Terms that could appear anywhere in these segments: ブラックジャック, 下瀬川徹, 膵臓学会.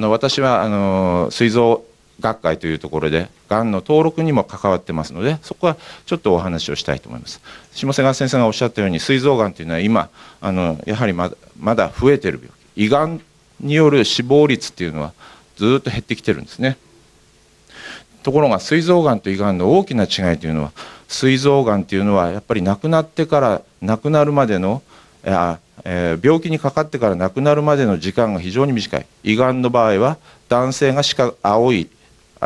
私は膵臓学会というところでがんの登録にも関わってますので、そこはちょっとお話をしたいと思います。下瀬川先生がおっしゃったように膵臓がんというのは今やはりまだ増えている病気、胃がんによる死亡率っていうのはずっと減ってきてるんですね。ところが膵臓がんと胃がんの大きな違いというのは、膵臓がんというのはやっぱり亡くなってから亡くなるまでの病気にかかってから亡くなるまでの時間が非常に短い。胃がんの場合は男性が青い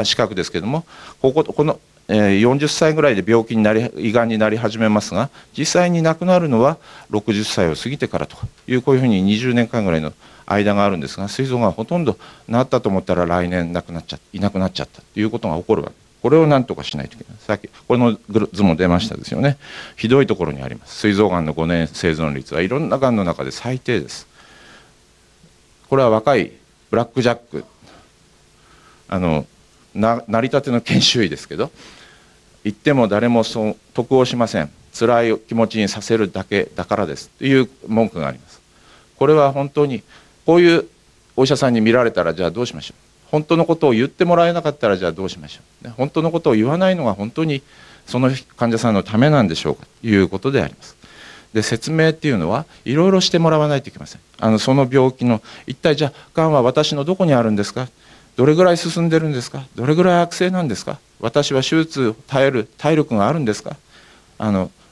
四角ですけども、この40歳ぐらいで病気になり胃がんになり始めますが、実際に亡くなるのは60歳を過ぎてからというこういうふうに20年間ぐらいの間があるんですが、膵臓がほとんどなったと思ったら来年いなくなっちゃったということが起こるわけです。これを何とかしないといけない。さっきこの図も出ましたですよね。ひどいところにあります。膵臓がんの5年生存率はいろんながんの中で最低です。これは若いブラックジャック成り立ての研修医ですけど、言っても誰もそう得をしません。辛い気持ちにさせるだけだからですという文句があります。これは本当にこういうお医者さんに見られたら、じゃあどうしましょう。本当のことを言ってもらえなかったら、じゃあどうしましょう。本当のことを言わないのが本当にその患者さんのためなんでしょうかということであります。で、説明っていうのはいろいろしてもらわないといけません。その病気の一体、じゃあがんは私のどこにあるんですか、どれぐらい進んでるんですか、どれぐらい悪性なんですか、私は手術を耐える体力があるんですか、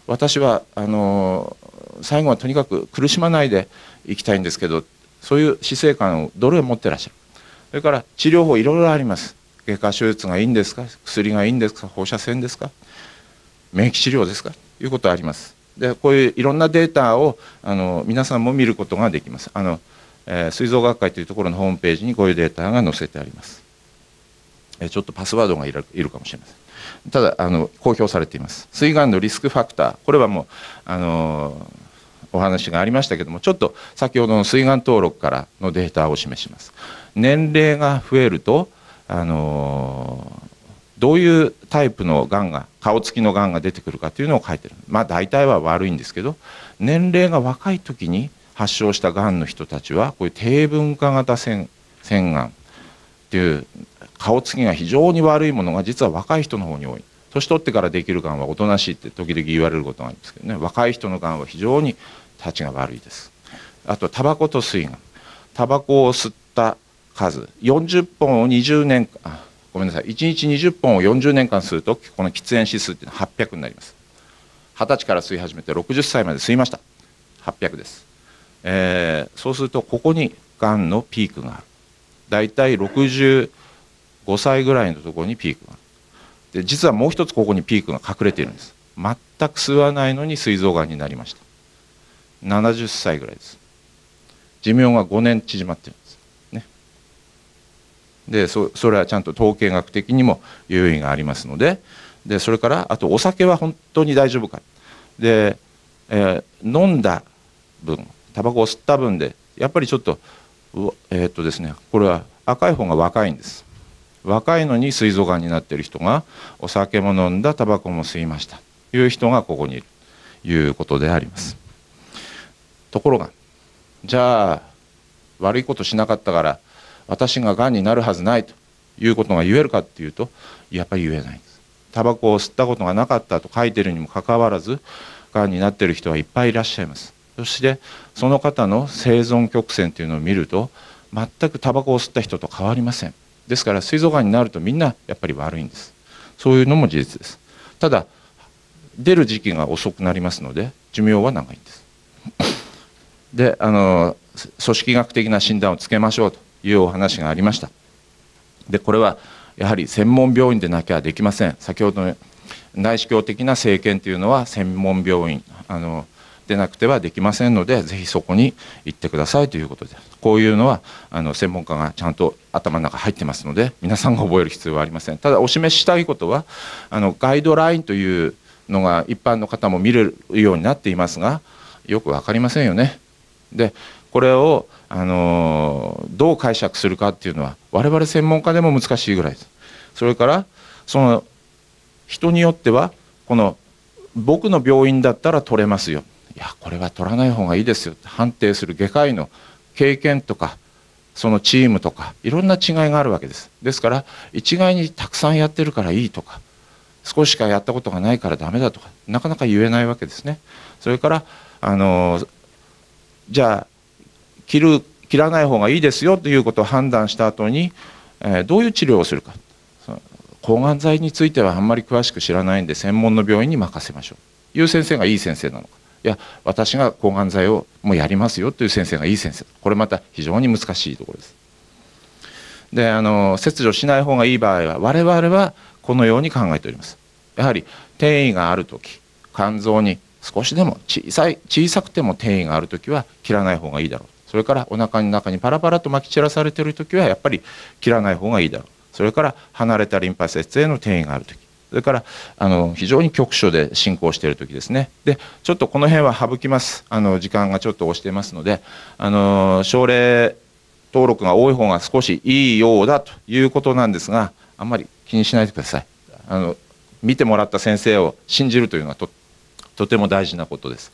私は最後はとにかく苦しまないでいきたいんですけど、そういう死生観をどれを持ってらっしゃる。それから治療法いろいろあります。外科手術がいいんですか、薬がいいんですか、放射線ですか、免疫治療ですかということがあります。で、こういういろんなデータを皆さんも見ることができます。膵臓学会というところのホームページにこういうデータが載せてあります。ちょっとパスワードがいるかもしれません。ただ公表されています。膵がんのリスクファクター、これはもうお話がありましたけども、ちょっと先ほどの膵がん登録からのデータを示します。年齢が増えるとどういうタイプのがんが顔つきのがんが出てくるかというのを書いてる。まあ大体は悪いんですけど、年齢が若い時に発症したがんの人たちはこういう低分化型腺がんという顔つきが非常に悪いものが実は若い人の方に多い。年取ってからできるがんはおとなしいって時々言われることがあるんですけどね、若い人のがんは非常にたちが悪いです。あとタバコと膵がん、タバコを吸った数40本を20年あごめんなさい1日20本を40年間吸うと、この喫煙指数っていうのは800になります。20歳から吸い始めて60歳まで吸いました、800です。そうするとここにがんのピークがある。だいたい65歳ぐらいのところにピークがある。で、実はもう一つここにピークが隠れているんです。全く吸わないのに膵臓がんになりました。70歳ぐらいです。寿命が5年縮まっているんです。ね。で、それはちゃんと統計学的にも有意がありますので、で、それからあとお酒は本当に大丈夫か。で、飲んだ分、タバコを吸った分でやっぱりちょっとですね、これは赤い方が若いんです。若いのに膵臓がんになっている人がお酒も飲んだ、タバコも吸いましたという人がここにいるということであります。ところが、じゃあ悪いことしなかったから私ががんになるはずないということが言えるかっていうと、やっぱり言えないんです。タバコを吸ったことがなかったと書いてるにもかかわらず、がんになっている人はいっぱいいらっしゃいます。そしてその方の生存曲線というのを見ると、全くタバコを吸った人と変わりません。ですから膵臓がんになるとみんなやっぱり悪いんです。そういうのも事実です。ただ出る時期が遅くなりますので寿命は長いんです。で、組織学的な診断をつけましょうというお話がありました。で、これはやはり専門病院でなきゃできません。先ほどの内視鏡的な生検というのは専門病院でなくてはできませんので、ぜひそこに行ってくださいということで、こういうのは専門家がちゃんと頭の中入ってますので、皆さんが覚える必要はありません。ただお示ししたいことは、ガイドラインというのが一般の方も見れるようになっていますが、よく分かりませんよね。で、これをどう解釈するかっていうのは我々専門家でも難しいぐらいです。それからその人によっては、この僕の病院だったら取れますよ、いやこれは取らない方がいいですよって判定する外科医の経験とかそのチームとかいろんな違いがあるわけです。ですから一概にたくさんやってるからいいとか、少ししかやったことがないからダメだとか、なかなか言えないわけですね。それからじゃあ切らない方がいいですよということを判断した後に、どういう治療をするか、抗がん剤についてはあんまり詳しく知らないんで専門の病院に任せましょうという先生がいい先生なのか、いや私が抗がん剤をもうやりますよという先生がいい先生、これまた非常に難しいところです。で切除しない方がいい場合は我々はこのように考えております。やはり転移がある時、肝臓に少しでも小さくても転移がある時は切らない方がいいだろう。それからお腹の中にパラパラとまき散らされている時はやっぱり切らない方がいいだろう。それから離れたリンパ節への転移がある時、それから非常に局所で進行している時ですね。でちょっとこの辺は省きます。時間がちょっと押してますので、症例登録が多い方が少しいいようだということなんですが、あんまり気にしないでください。見てもらった先生を信じるというのはとても大事なことです。